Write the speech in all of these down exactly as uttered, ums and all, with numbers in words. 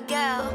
a gal.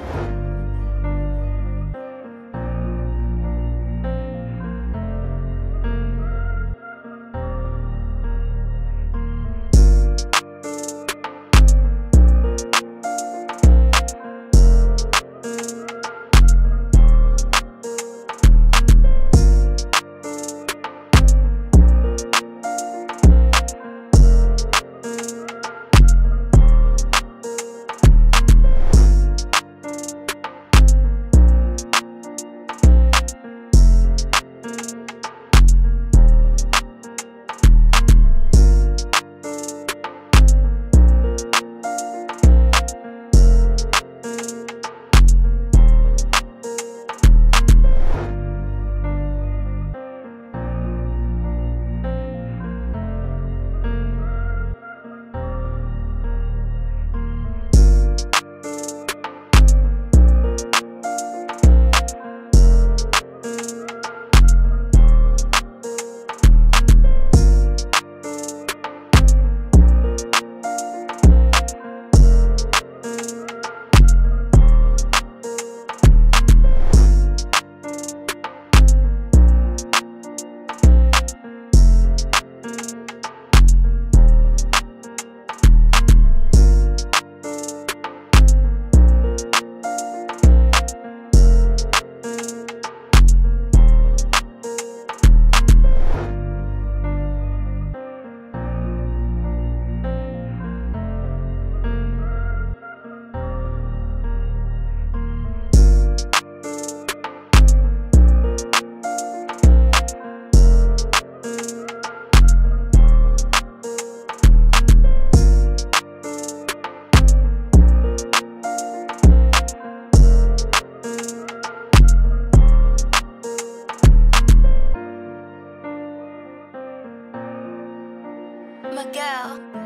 My gal.